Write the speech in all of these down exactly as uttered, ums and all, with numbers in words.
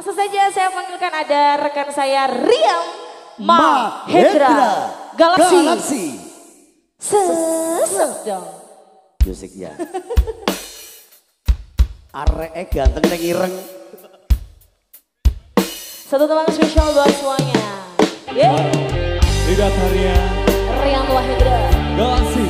Langsung saja saya panggilkan ada rekan saya Ryan Mahendra. Galaksi. Galaksi. Sesep dong. Musiknya. Areke ganteng neng ireng. Satu teman spesial buat semuanya. Yeah. Lida Tarnia. Ryan Mahendra. Galaksi.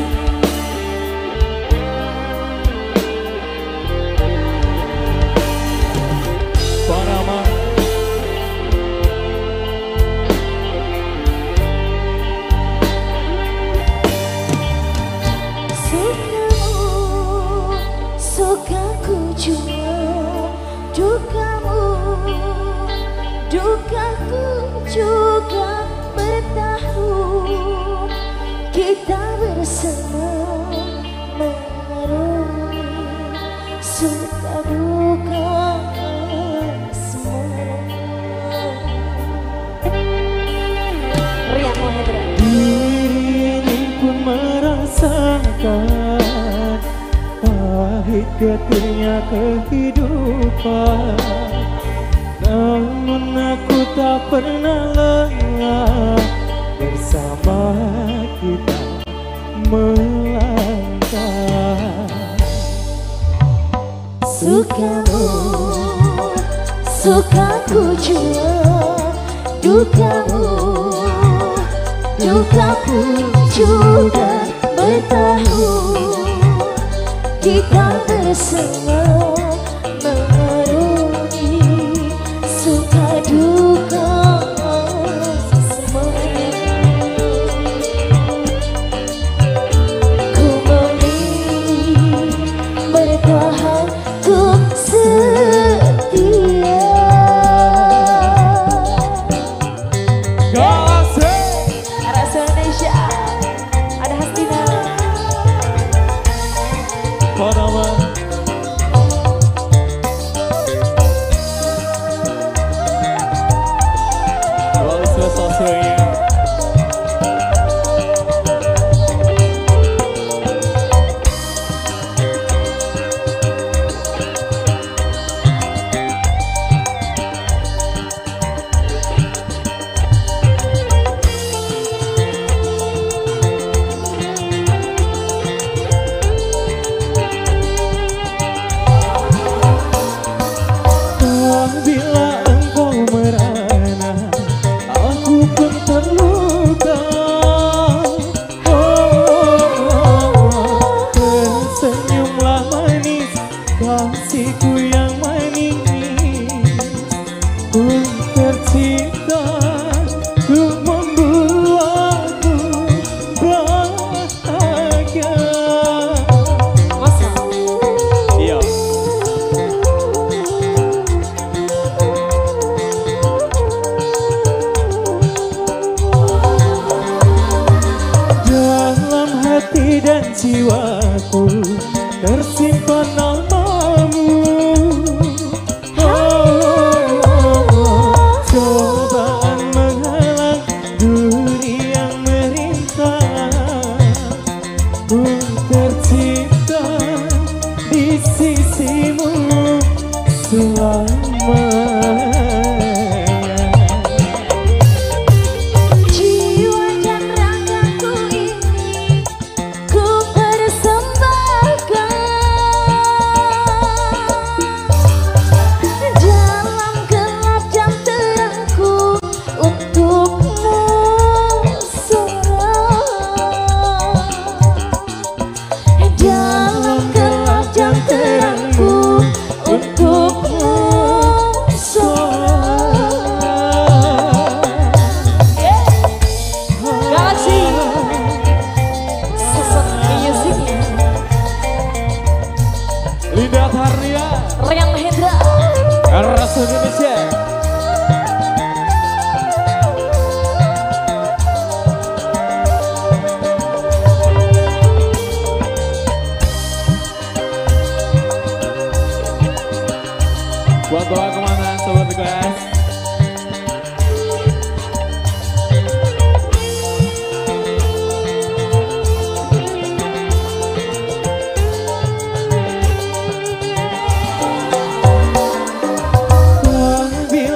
Dukaku juga bertahun kita bersama mengarungi suka duka asmara. Ryan Mahendra. Diri pun merasakan pahit getirnya kehidupan. Namun aku tak pernah lengah bersama kita melangkah. Sukamu, sukaku juga, dukamu, dukaku juga bertahu kita bersama. Jiwaku tersimpan namamu. Oh, cobaan menghalang dunia yang merintah, ku tercipta di sisimu selama. Buat bawa kemana sobat guys? Bila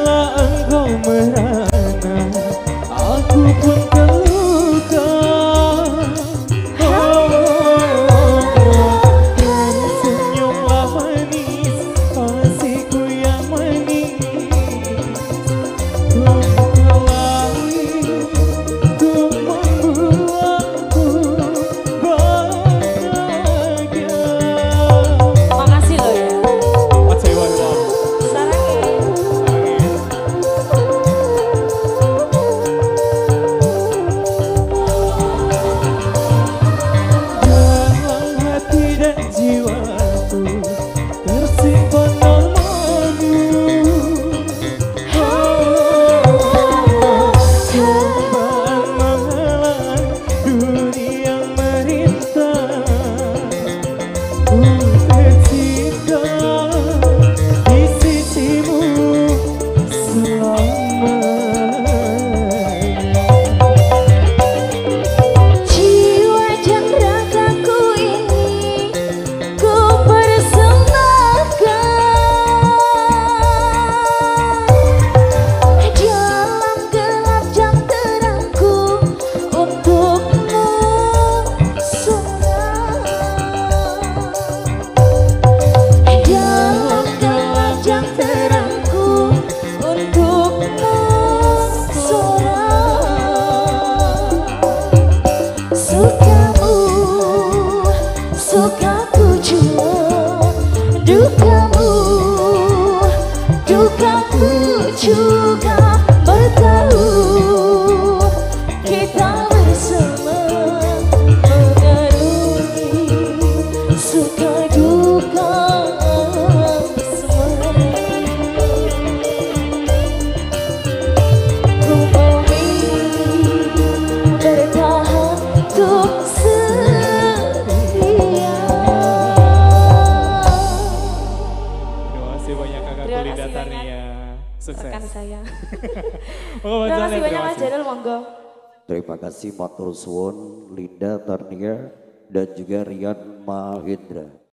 Terima kasih Pak Tursun, Lida Tarnia, dan juga Ryan Mahendra.